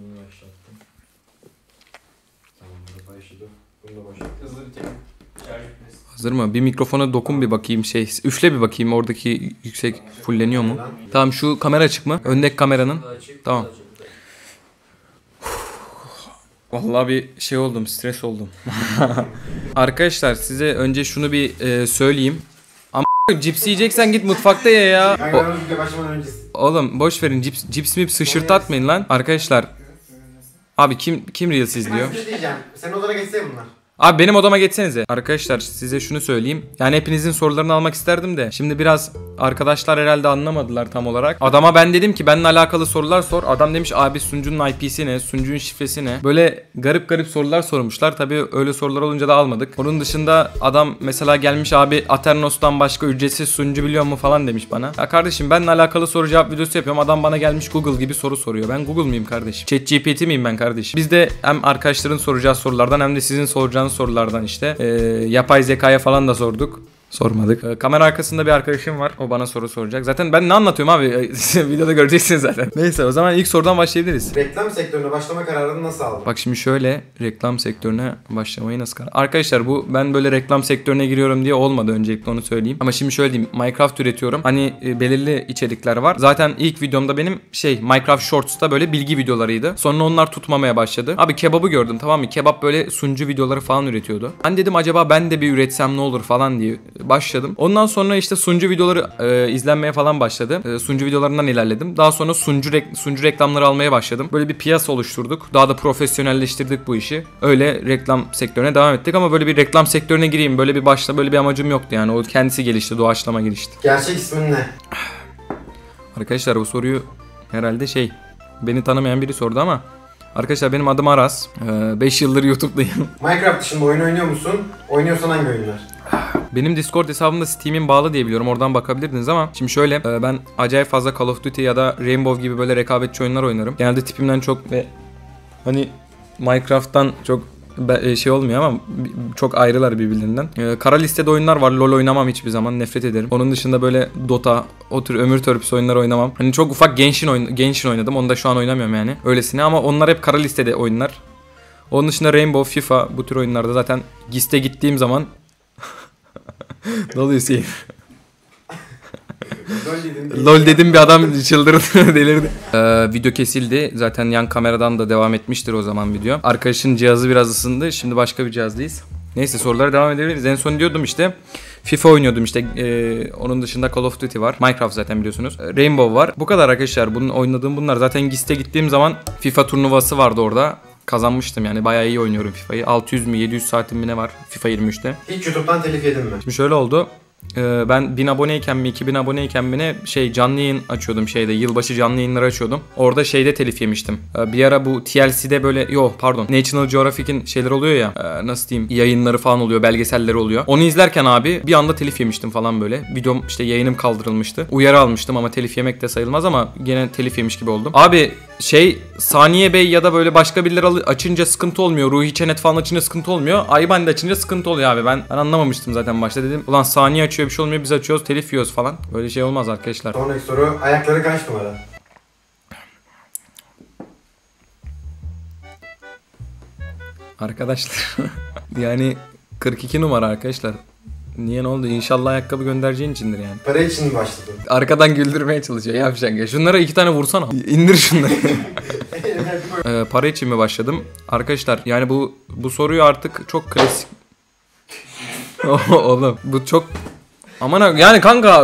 Bunu başlattım. Tamam, bunu başladım. Bunu da başlattım. Hızlı bir teknik. Hazır mı? Bir mikrofona dokun bir bakayım şey. Üfle bir bakayım oradaki yüksek fulleniyor mu? Tamam şu kamera açık mı? Öndeki kameranın. Tamam. Vallahi bir şey oldum, stres oldum. Arkadaşlar size önce şunu bir söyleyeyim. Ama cips yiyeceksen git mutfakta ye ya. Oğlum boş verin cips mi sıçırtatmayın lan. Arkadaşlar. Abi kim Reels izliyor? Sen odana geçsene bunlar. Abi benim odama geçsenize. Arkadaşlar size şunu söyleyeyim. Yani hepinizin sorularını almak isterdim de. Şimdi biraz arkadaşlar herhalde anlamadılar tam olarak. Adama ben dedim ki benimle alakalı sorular sor. Adam demiş abi sunucunun IP'si ne? Sunucunun şifresi ne? Böyle garip sorular sormuşlar. Tabii öyle sorular olunca da almadık. Onun dışında adam mesela gelmiş abi Aternos'tan başka ücretsiz sunucu biliyor mu falan demiş bana. Ya kardeşim benimle alakalı soru cevap videosu yapıyorum. Adam bana gelmiş Google gibi soru soruyor. Ben Google muyum kardeşim? Chat GPT miyim ben kardeşim? Biz de hem arkadaşların soracağı sorulardan hem de sizin soracağınız sorulardan işte yapay zekaya falan da sorduk. Sormadık. Kamera arkasında bir arkadaşım var. O bana soru soracak. Zaten ben ne anlatıyorum abi? Videoda göreceksiniz zaten. Neyse o zaman ilk sorudan başlayabiliriz. Reklam sektörüne başlama kararını nasıl aldın? Bak şimdi şöyle reklam sektörüne başlamayı nasıl karar? Arkadaşlar bu ben böyle reklam sektörüne giriyorum diye olmadı öncelikle onu söyleyeyim. Ama şimdi şöyle diyeyim. Minecraft üretiyorum. Hani belirli içerikler var. Zaten ilk videomda benim Minecraft Shorts'ta böyle bilgi videolarıydı. Sonra onlar tutmamaya başladı. Abi kebabı gördüm tamam mı? Kebap böyle sunucu videoları falan üretiyordu. Ben dedim acaba ben de bir üretsem ne olur falan diye başladım. Ondan sonra işte sunucu videoları izlenmeye falan başladı. Sunucu videolarından ilerledim. Daha sonra sunucu reklamları almaya başladım. Böyle bir piyasa oluşturduk. Daha da profesyonelleştirdik bu işi. Öyle reklam sektörüne devam ettik ama böyle bir reklam sektörüne gireyim. Böyle bir başta böyle bir amacım yoktu yani. O kendisi gelişti, doğaçlama gelişti. Gerçek ismin ne? Arkadaşlar bu soruyu herhalde beni tanımayan biri sordu ama arkadaşlar benim adım Aras. 5 yıldır YouTube'dayım. Minecraft dışında oyun oynuyor musun? Oynuyorsan hangi oyunlar? Benim Discord hesabımda Steam'in bağlı diye biliyorum. Oradan bakabilirdiniz ama şimdi şöyle ben acayip fazla Call of Duty ya da Rainbow gibi böyle rekabetçi oyunlar oynarım. Genelde tipimden çok ve hani Minecraft'tan çok olmuyor ama çok ayrılar birbirlerinden. Kara listede oyunlar var. LoL oynamam hiçbir zaman. Nefret ederim. Onun dışında böyle Dota, o tür ömür törpüsü oyunlar oynamam. Hani çok ufak Genshin oynadım. Onu da şu an oynamıyorum yani. Öylesine ama onlar hep kara listede oyunlar. Onun dışında Rainbow, FIFA bu tür oyunlarda zaten GIST'e gittiğim zaman ne oluyor Hüseyin? LOL dedim bir adam çıldırdı, delirdi. Video kesildi. Zaten yan kameradan da devam etmiştir o zaman video. Arkadaşın cihazı biraz ısındı. Şimdi başka bir cihazdayız. Neyse sorulara devam edebiliriz. En son diyordum FIFA oynuyordum onun dışında Call of Duty var. Minecraft zaten biliyorsunuz. Rainbow var. Bu kadar arkadaşlar. Bunun oynadığım bunlar. Zaten GIST'e gittiğim zaman FIFA turnuvası vardı orada. Kazanmıştım yani bayağı iyi oynuyorum FIFA'yı. 600 mi 700 saatim mi ne var FIFA 23'te. Hiç YouTube'dan telif yedin mi? Şimdi şöyle oldu. Ben 1000 aboneyken mi 2000 aboneyken mi ne canlı yayın açıyordum yılbaşı canlı yayınları açıyordum. Orada telif yemiştim. Bir ara bu TLC'de National Geographic'in şeyler oluyor ya nasıl diyeyim yayınları falan oluyor, belgeselleri oluyor. Onu izlerken abi bir anda telif yemiştim falan böyle. Videom yayınım kaldırılmıştı. Uyarı almıştım ama telif yemek de sayılmaz ama gene telif yemiş gibi oldum. Abi Saniye Bey ya da böyle başka birileri açınca sıkıntı olmuyor. Ruhi Çenet falan açınca sıkıntı olmuyor. iBandee açınca sıkıntı oluyor abi. Ben anlamamıştım zaten başta dedim. Ulan Saniye açıyor bir şey olmuyor biz açıyoruz telif yiyoruz falan. Böyle olmaz arkadaşlar. Sonraki soru ayakları kaç numara? Arkadaşlar yani 42 numara arkadaşlar. Niye ne oldu? İnşallah ayakkabı göndereceğin içindir yani. Para için mi başladı? Arkadan güldürmeye çalışıyor. Yapacak ya. Şunlara 2 tane vursana. İndir şunları. Para için mi başladım? Arkadaşlar yani bu soruyu artık çok klasik. Oğlum bu çok aman yani kanka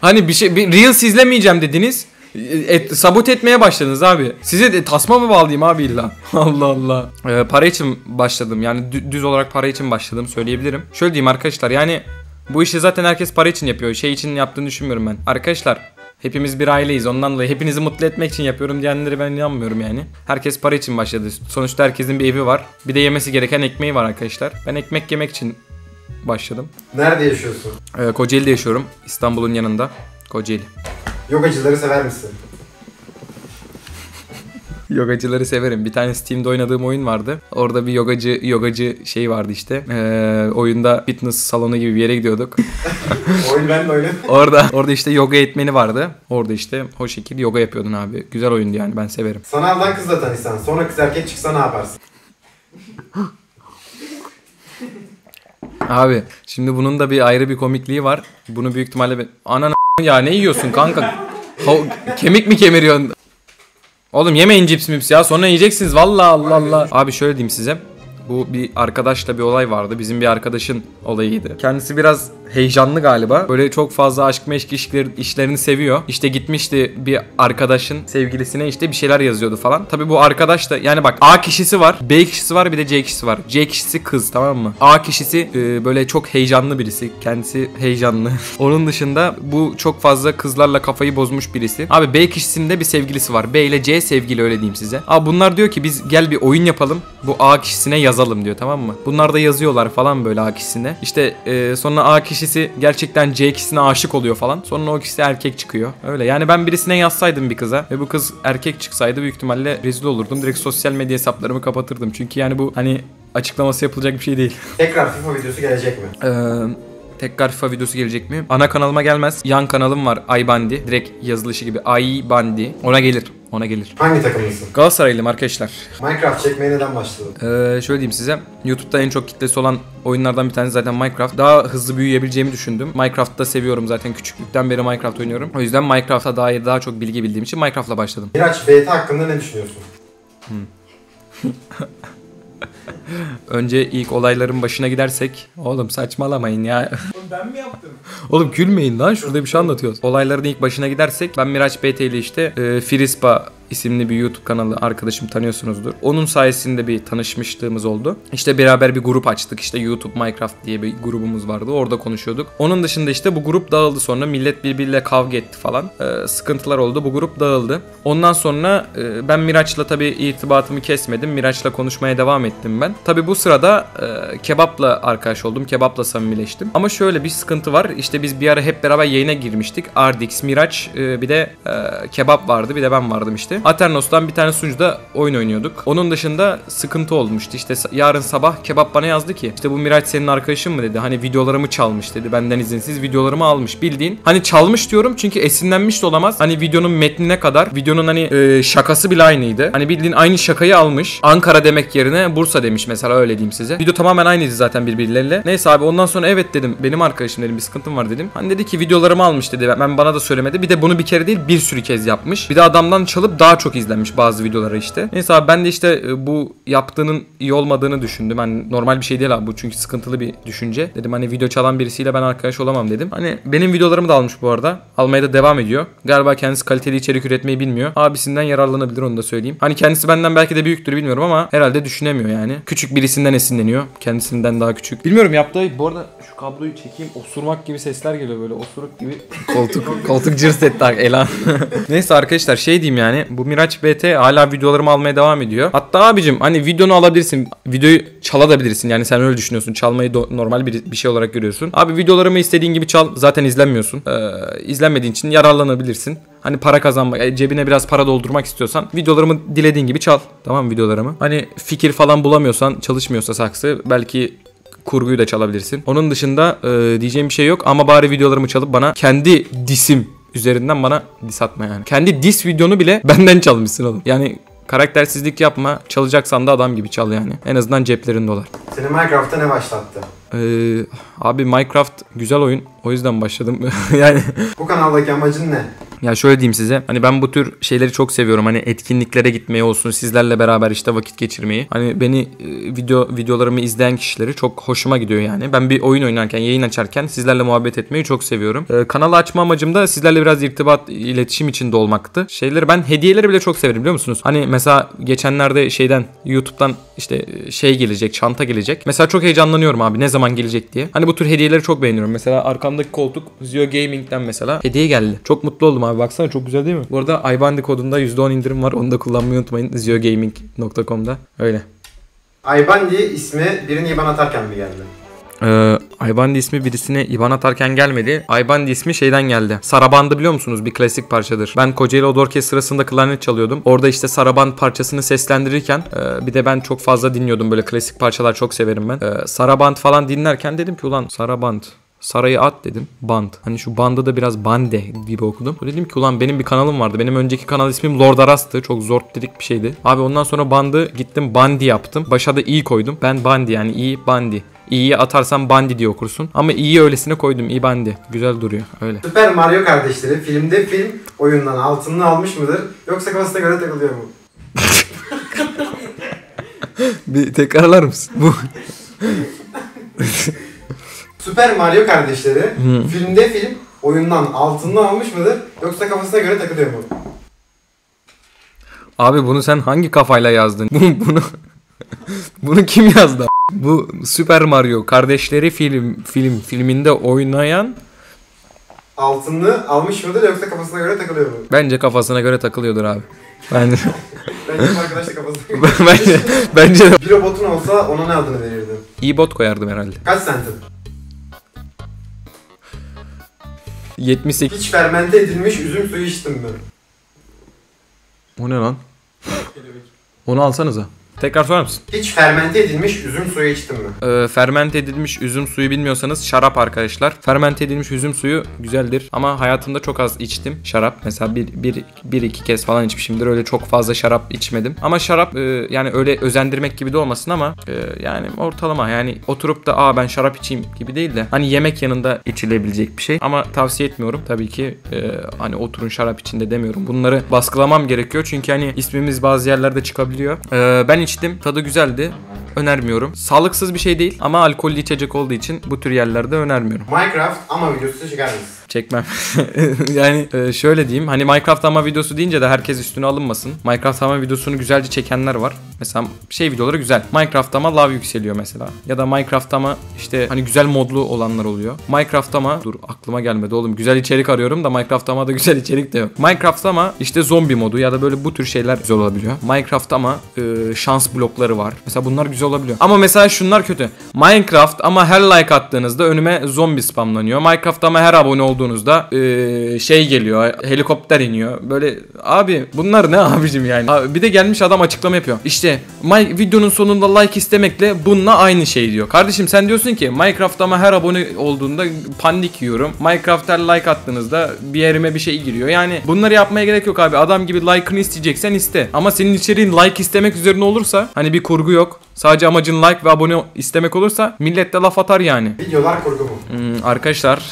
hani bir Reels izlemeyeceğim dediniz. Sabote etmeye başladınız abi. Size de tasma mı bağlayayım abi illa? Allah Allah. Para için başladım. Yani düz olarak para için başladım söyleyebilirim. Şöyle diyeyim arkadaşlar yani bu işi zaten herkes para için yapıyor. İçin yaptığını düşünmüyorum ben. Arkadaşlar hepimiz bir aileyiz. Ondan dolayı hepinizi mutlu etmek için yapıyorum diyenlere ben inanmıyorum yani. Herkes para için başladı. Sonuçta herkesin bir evi var. Bir de yemesi gereken ekmeği var arkadaşlar. Ben ekmek yemek için başladım. Nerede yaşıyorsun? Kocaeli'de yaşıyorum. İstanbul'un yanında. Kocaeli. Yogacıları sever misin? Yogacıları severim. Bir tane Steam'de oynadığım oyun vardı. Orada bir yogacı şey vardı işte. Oyunda fitness salonu gibi bir yere gidiyorduk. Oyun ben de oynadım. Orada işte yoga eğitmeni vardı. Orada işte o şekil yoga yapıyordun abi. Güzel oyundu yani, ben severim. Sanaldan kızla tanışsan, sonra kız erkek çıksa ne yaparsın? Abi şimdi bunun da bir ayrı bir komikliği var. Bunu büyük ihtimalle ben... Ananı ya, ne yiyorsun kanka? Kemik mi kemiriyorsun? Oğlum yemeyin cips mips ya, sonra yiyeceksiniz vallahi, Allah Allah. Abi şöyle diyeyim size. Bu bir arkadaşla bir olay vardı. Bizim bir arkadaşın olayıydı. Kendisi biraz heyecanlı galiba. Böyle çok fazla aşk meşk işlerini seviyor. İşte gitmişti bir arkadaşın sevgilisine, işte bir şeyler yazıyordu falan. Tabii bu arkadaş da yani bak, A kişisi var, B kişisi var, bir de C kişisi var. C kişisi kız, tamam mı? A kişisi böyle çok heyecanlı birisi. Kendisi heyecanlı. Onun dışında bu çok fazla kızlarla kafayı bozmuş birisi. Abi B kişisinde bir sevgilisi var. B ile C sevgili, öyle diyeyim size. Abi bunlar diyor ki biz gel bir oyun yapalım. Bu A kişisine yazalım diyor, tamam mı? Bunlar da yazıyorlar falan böyle A kişisine. İşte sonra A kişi gerçekten C kişisine aşık oluyor falan. Sonra o kişi erkek çıkıyor. Öyle yani, ben birisine yazsaydım bir kıza ve bu kız erkek çıksaydı büyük ihtimalle rezil olurdum. Direkt sosyal medya hesaplarımı kapatırdım. Çünkü yani bu hani açıklaması yapılacak bir şey değil. Tekrar FIFA videosu gelecek mi? Tekrar FIFA videosu gelecek mi? Ana kanalıma gelmez. Yan kanalım var, iBandee. Direkt yazılışı gibi iBandee. Ona gelir. Ona gelir. Hangi takımlısın? Galatasaraylıyım arkadaşlar. Minecraft çekmeye neden başladın? Şöyle diyeyim size. YouTube'da en çok kitlesi olan oyunlardan bir tanesi zaten Minecraft. Daha hızlı büyüyebileceğimi düşündüm. Minecraft'ta seviyorum zaten. Küçüklükten beri Minecraft oynuyorum. O yüzden Minecraft'a dair daha çok bilgi bildiğim için Minecraft'la başladım. Miraç BT hakkında ne düşünüyorsun? Önce ilk olayların başına gidersek. Oğlum saçmalamayın ya. Oğlum ben mi yaptım? Oğlum gülmeyin lan, şurada bir şey anlatıyoruz. Olayların ilk başına gidersek, ben Miraç BT ile işte Firisa isimli bir YouTube kanalı arkadaşım, tanıyorsunuzdur. Onun sayesinde bir tanışmışlığımız oldu. İşte beraber bir grup açtık. İşte YouTube Minecraft diye bir grubumuz vardı. Orada konuşuyorduk. Onun dışında işte bu grup dağıldı sonra. Millet birbiriyle kavga etti falan. Sıkıntılar oldu. Bu grup dağıldı. Ondan sonra ben Miraç'la tabii irtibatımı kesmedim. Miraç'la konuşmaya devam ettim ben. Tabii bu sırada Kebap'la arkadaş oldum. Kebap'la samimileştim. Ama şöyle bir sıkıntı var. İşte biz bir ara hep beraber yayına girmiştik. Ardix, Miraç, bir de Kebap vardı. Bir de ben vardım işte. Aternos'tan bir tane sunucuda oyun oynuyorduk. Onun dışında sıkıntı olmuştu. İşte yarın sabah Kebap bana yazdı ki işte bu Miraç senin arkadaşın mı dedi. Hani videolarımı çalmış dedi. Benden izinsiz videolarımı almış. Bildiğin hani çalmış diyorum çünkü esinlenmiş de olamaz. Hani videonun metnine kadar, videonun hani şakası bile aynıydı. Hani bildiğin aynı şakayı almış. Ankara demek yerine Bursa demiş mesela, öyle diyeyim size. Video tamamen aynıydı zaten birbirleriyle. Neyse abi, ondan sonra evet dedim. Benim arkadaşım dedim, bir sıkıntım var dedim. Hani dedi ki videolarımı almış dedi. Ben bana da söylemedi. Bir de bunu bir kere değil bir sürü kez yapmış. Bir de adamdan çalıp daha çok izlenmiş bazı videolara işte. Neyse abi, ben de işte bu yaptığının iyi olmadığını düşündüm. Hani normal bir şey değil abi bu, çünkü sıkıntılı bir düşünce. Dedim hani video çalan birisiyle ben arkadaş olamam dedim. Hani benim videolarımı da almış bu arada. Almaya da devam ediyor. Galiba kendisi kaliteli içerik üretmeyi bilmiyor. Abisinden yararlanabilir, onu da söyleyeyim. Hani kendisi benden belki de büyüktür bilmiyorum ama herhalde düşünemiyor yani. Küçük birisinden esinleniyor. Kendisinden daha küçük. Bilmiyorum yaptığı. Bu arada şu kabloyu çekeyim. Osurmak gibi sesler geliyor böyle. Osuruk gibi. Koltuk cırs etti elan. Neyse arkadaşlar, şey diyeyim yani. Bu Miraç BT hala videolarımı almaya devam ediyor. Hatta abicim hani videonu alabilirsin. Videoyu çalabilirsin. Yani sen öyle düşünüyorsun. Çalmayı normal bir şey olarak görüyorsun. Abi videolarımı istediğin gibi çal. Zaten izlenmiyorsun. İzlenmediğin için yararlanabilirsin. Hani para kazanmak, cebine biraz para doldurmak istiyorsan videolarımı dilediğin gibi çal. Tamam mı, videolarımı? Hani fikir falan bulamıyorsan, çalışmıyorsa saksı belki kurguyu da çalabilirsin. Onun dışında diyeceğim bir şey yok ama bari videolarımı çalıp bana kendi disim üzerinden bana dis atma yani. Kendi dis videonu bile benden çalmışsın oğlum. Yani karaktersizlik yapma. Çalacaksan da adam gibi çal yani. En azından ceplerin dolar. Seni Minecraft'ta ne başlattı? Abi Minecraft güzel oyun. O yüzden başladım. Yani bu kanaldaki amacın ne? Ya şöyle diyeyim size. Hani ben bu tür şeyleri çok seviyorum. Hani etkinliklere gitmeyi olsun, sizlerle beraber işte vakit geçirmeyi. Hani beni videolarımı izleyen kişileri çok hoşuma gidiyor yani. Ben bir oyun oynarken, yayın açarken sizlerle muhabbet etmeyi çok seviyorum. Kanalı açma amacım da sizlerle biraz iletişim içinde olmaktı. Şeyleri, ben hediyeleri bile çok severim biliyor musunuz? Hani mesela geçenlerde şeyden, YouTube'dan işte şey gelecek, çanta gelecek. Mesela çok heyecanlanıyorum abi, ne zaman gelecek diye. Hani bu tür hediyeleri çok beğeniyorum. Mesela arkamdaki koltuk Zio Gaming'den mesela hediye geldi. Çok mutlu oldum abi. Abi baksana, çok güzel değil mi? Bu arada iBandee kodunda %10 indirim var. Onu da kullanmayı unutmayın. ziogaming.com'da. Öyle. iBandee ismi birinin IBAN atarken mi geldi? iBandee ismi birisine IBAN atarken gelmedi. iBandee ismi şeyden geldi. Sarabande biliyor musunuz? Bir klasik parçadır. Ben Kocaeli Oda Orkestrası'nda klarnet çalıyordum. Orada işte Sarabande parçasını seslendirirken bir de ben çok fazla dinliyordum. Böyle klasik parçalar çok severim ben. Sarabande falan dinlerken dedim ki ulan Sarabande. Sarayı at dedim. Band. Hani şu bandı da biraz bande gibi okudum. Dedim ki ulan benim bir kanalım vardı. Benim önceki kanal ismim Lord Aras'tı. Çok zor dedik bir şeydi. Abi ondan sonra bandı gittim Bandee yaptım. Başa da i koydum. Ben Bandee yani i Bandee. İ'yi atarsan Bandee diye okursun. Ama i'yi öylesine koydum. iBandee. Güzel duruyor. Öyle. Super Mario kardeşleri filmde film oyundan altınını almış mıdır? Yoksa kafasına göre takılıyor mu? Bir tekrarlar mısın? Bu... Super Mario kardeşleri filmde film oyundan altınını almış mıdır? Yoksa kafasına göre takılıyor mu? Abi bunu sen hangi kafayla yazdın? Bunu kim yazdı? Bu Super Mario kardeşleri filminde oynayan altınını almış mıdır? Yoksa kafasına göre takılıyor mu? Bence kafasına göre takılıyordur abi. Bence arkadaş da kafasına göre takılıyor. Bence de. Bir robotun olsa ona ne adını verirdin? E-bot koyardım herhalde. Kaç santim? 78. Hiç fermente edilmiş üzüm suyu içtim ben. O ne lan? Onu alsanıza. Tekrar sorar mısın? Hiç fermente edilmiş üzüm suyu içtim mi? Fermente edilmiş üzüm suyu bilmiyorsanız şarap arkadaşlar. Fermente edilmiş üzüm suyu güzeldir ama hayatımda çok az içtim şarap. Mesela bir iki kez falan içmişimdir. Öyle çok fazla şarap içmedim. Ama şarap yani öyle özendirmek gibi de olmasın ama yani ortalama yani oturup da ben şarap içeyim gibi değil de hani yemek yanında içilebilecek bir şey. Ama tavsiye etmiyorum tabii ki hani oturun şarap içinde demiyorum. Bunları baskılamam gerekiyor çünkü hani ismimiz bazı yerlerde çıkabiliyor. Ben içtim. Tadı güzeldi. Önermiyorum. Sağlıksız bir şey değil ama alkollü içecek olduğu için bu tür yerlerde önermiyorum. Minecraft ama videosu çıkar mısın? Çekmem. Yani şöyle diyeyim. Hani Minecraft ama videosu deyince de herkes üstüne alınmasın. Minecraft ama videosunu güzelce çekenler var. Mesela şey videoları güzel. Minecraft ama lav yükseliyor mesela. Ya da Minecraft ama işte hani güzel modlu olanlar oluyor. Minecraft ama dur aklıma gelmedi oğlum. Güzel içerik arıyorum da Minecraft ama da güzel içerik de yok. Minecraft ama işte zombi modu ya da böyle bu tür şeyler güzel olabiliyor. Minecraft ama şans blokları var. Mesela bunlar güzel olabiliyor. Ama mesela şunlar kötü. Minecraft ama her like attığınızda önüme zombi spamlanıyor. Minecraft ama her abone olduğunuzda şey geliyor. Helikopter iniyor. Böyle abi bunlar ne abicim yani. Abi, bir de gelmiş adam açıklama yapıyor. İşte videonun sonunda like istemekle bununla aynı şey diyor. Kardeşim sen diyorsun ki Minecraft ama her abone olduğunda pandik yiyorum. Minecraft'a like attığınızda bir yerime bir şey giriyor. Yani bunları yapmaya gerek yok abi. Adam gibi like'ını isteyeceksen iste. Ama senin içeriğin like istemek üzerine olursa hani bir kurgu yok. Sadece amacın like ve abone istemek olursa millet de laf atar yani. Videolar kurgu mu? Arkadaşlar.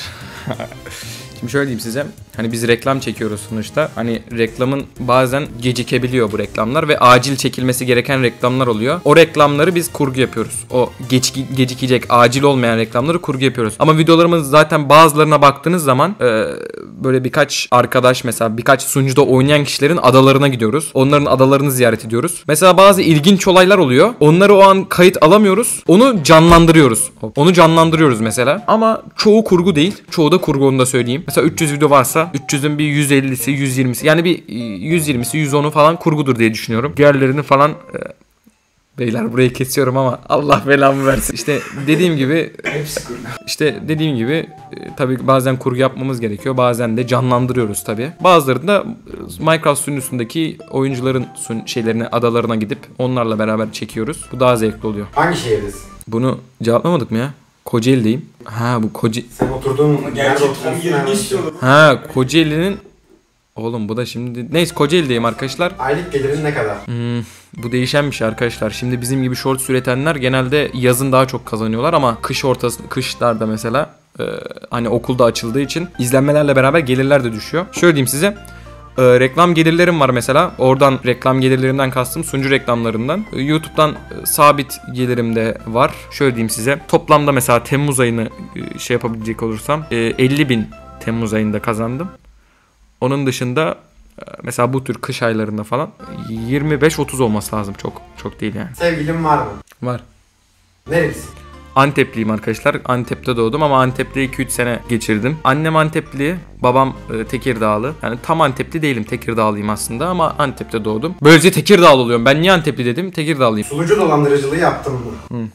Şimdi şöyle diyeyim size. Hani biz reklam çekiyoruz sonuçta. Hani reklamın bazen gecikebiliyor bu reklamlar ve acil çekilmesi gereken reklamlar oluyor. O reklamları biz kurgu yapıyoruz. O gecikecek, acil olmayan reklamları kurgu yapıyoruz. Ama videolarımız zaten bazılarına baktığınız zaman böyle birkaç arkadaş mesela birkaç sunucuda oynayan kişilerin adalarına gidiyoruz. Onların adalarını ziyaret ediyoruz. Mesela bazı ilginç olaylar oluyor. Onları o an kayıt alamıyoruz. Onu canlandırıyoruz. Onu canlandırıyoruz mesela. Ama çoğu kurgu değil. Çoğu da kurgu onu da söyleyeyim. Mesela 300 video varsa 300'ün bir 150'si, 120'si yani bir 120'si, 110'u falan kurgudur diye düşünüyorum. Diğerlerini falan beyler burayı kesiyorum ama Allah belamı versin. İşte dediğim gibi hepsi kurgu. İşte dediğim gibi tabii bazen kurgu yapmamız gerekiyor. Bazen de canlandırıyoruz tabii. Bazılarında Minecraft sunucusundaki oyuncuların şeylerine, adalarına gidip onlarla beraber çekiyoruz. Bu daha zevkli oluyor. Hangi şehiriz? Bunu cevaplamadık mı ya? Kocaeli'deyim. Ha bu Kocaeli. Sen oturduğun gerçekten yerini istiyorum. Ha Kocaeli'nin oğlum bu da şimdi neyse Kocaeli'deyim arkadaşlar. Aylık gelirin ne kadar? Bu değişenmiş arkadaşlar. Şimdi bizim gibi short üretenler genelde yazın daha çok kazanıyorlar ama kışlarda mesela hani okulda açıldığı için izlenmelerle beraber gelirler de düşüyor. Şöyle diyeyim size. Reklam gelirlerim var mesela. Oradan reklam gelirlerimden kastım sunucu reklamlarından. YouTube'dan sabit gelirim de var. Şöyle diyeyim size. Toplamda mesela Temmuz ayını şey yapabilecek olursam 50.000 Temmuz ayında kazandım. Onun dışında mesela bu tür kış aylarında falan 25-30 olması lazım. Çok değil yani. Sevgilim var mı? Var. Neresi? Antepliyim arkadaşlar. Antep'te doğdum ama Antep'te 2-3 sene geçirdim. Annem Antepli, babam Tekirdağlı. Yani tam Antepli değilim. Tekirdağlıyım aslında ama Antep'te doğdum. Böylece Tekirdağlı oluyorum. Ben niye Antepli dedim? Tekirdağlıyım. Sulucu dolandırıcılığı yaptım mı?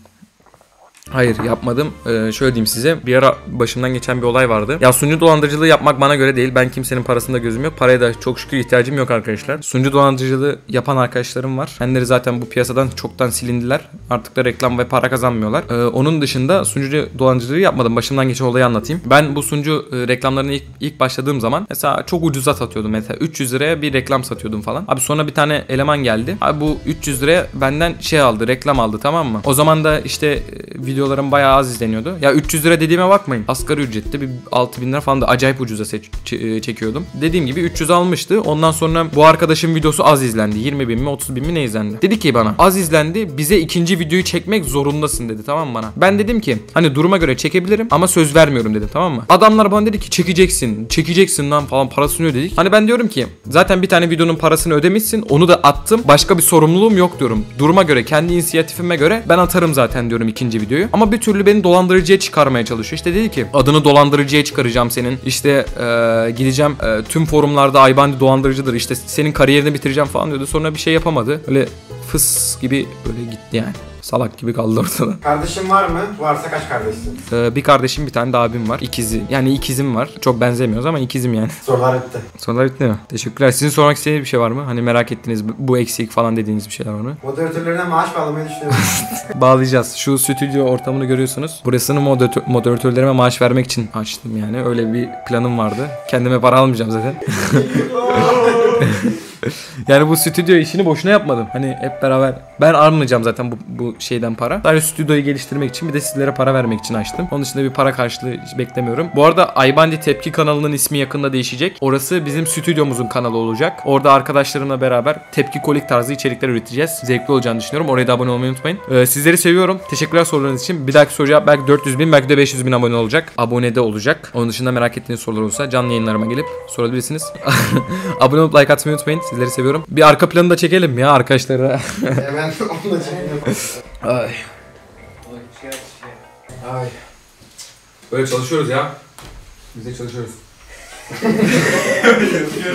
Hayır yapmadım. Şöyle diyeyim size. Bir ara başımdan geçen bir olay vardı. Ya sunucu dolandırıcılığı yapmak bana göre değil. Ben kimsenin parasında gözüm yok. Paraya da çok şükür ihtiyacım yok arkadaşlar. Sunucu dolandırıcılığı yapan arkadaşlarım var. Kendileri zaten bu piyasadan çoktan silindiler. Artık da reklam ve para kazanmıyorlar. Onun dışında sunucu dolandırıcılığı yapmadım. Başımdan geçen olayı anlatayım. Ben bu sunucu reklamlarına ilk başladığım zaman mesela çok ucuza satıyordum. Mesela 300 liraya bir reklam satıyordum falan. Abi sonra bir tane eleman geldi. Abi bu 300 liraya benden şey aldı, reklam aldı, tamam mı? O zaman da işte videolarım bayağı az izleniyordu. Ya 300 lira dediğime bakmayın. Asgari ücrette bir 6000 lira falan da acayip ucuza çekiyordum. Dediğim gibi 300 almıştı. Ondan sonra bu arkadaşın videosu az izlendi. 20.000 mi 30.000 mi ne izlendi? Dedi ki bana az izlendi, bize ikinci videoyu çekmek zorundasın dedi, tamam mı bana? Ben dedim ki hani duruma göre çekebilirim ama söz vermiyorum dedim, tamam mı? Adamlar bana dedi ki çekeceksin lan falan, parasını öde dedik. Hani ben diyorum ki zaten bir tane videonun parasını ödemişsin, onu da attım. Başka bir sorumluluğum yok diyorum. Duruma göre, kendi inisiyatifime göre ben atarım zaten diyorum ikinci videoyu. Ama bir türlü beni dolandırıcıya çıkarmaya çalışıyor. İşte dedi ki adını dolandırıcıya çıkaracağım senin. İşte gideceğim tüm forumlarda iBandee dolandırıcıdır. İşte senin kariyerini bitireceğim falan diyordu. Sonra bir şey yapamadı. Öyle fıs gibi böyle gitti yani. Salak gibi kaldı ortada. Kardeşin var mı? Varsa kaç kardeşsin? Bir kardeşim, bir tane de abim var. İkizi. Yani ikizim var. Çok benzemiyoruz ama ikizim yani. Sorular bitti. Sorular bitti mi? Teşekkürler. Sizin sormak istediğiniz bir şey var mı? Hani merak ettiğiniz, bu eksik falan dediğiniz bir şeyler var mı? Moderatörlerine maaş bağlamayı düşünüyorum. Bağlayacağız. Şu stüdyo ortamını görüyorsunuz. Burasını moderatörlerime maaş vermek için açtım yani. Öyle bir planım vardı. Kendime para almayacağım zaten. Yani bu stüdyo işini boşuna yapmadım. Hani hep beraber ben almayacağım zaten bu şeyden para. Sadece stüdyoyu geliştirmek için, bir de sizlere para vermek için açtım. Onun için de bir para karşılığı beklemiyorum. Bu arada iBandee Tepki kanalının ismi yakında değişecek. Orası bizim stüdyomuzun kanalı olacak. Orada arkadaşlarımla beraber tepki kolik tarzı içerikler üreteceğiz. Zevkli olacağını düşünüyorum. Oraya da abone olmayı unutmayın. Sizleri seviyorum. Teşekkürler sorularınız için. Bir dahaki soru cevap belki 400.000 belki de 500.000 abone olacak. Abone de olacak. Onun dışında merak ettiğiniz sorular olsa canlı yayınlarıma gelip sorabilirsiniz. Abone olup like atmayı unutmayın. Sizleri seviyorum. Bir arka planı da çekelim ya arkadaşlara. Hemen onu da çekelim. Ay. Ay. Böyle çalışıyoruz ya. Biz de çalışıyoruz.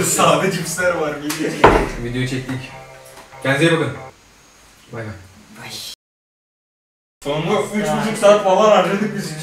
Sade cipsler var. Videoyu çektik. Kendinize iyi bakın. Bay bay. Sonunda 3,5 saat falan harcadık biz.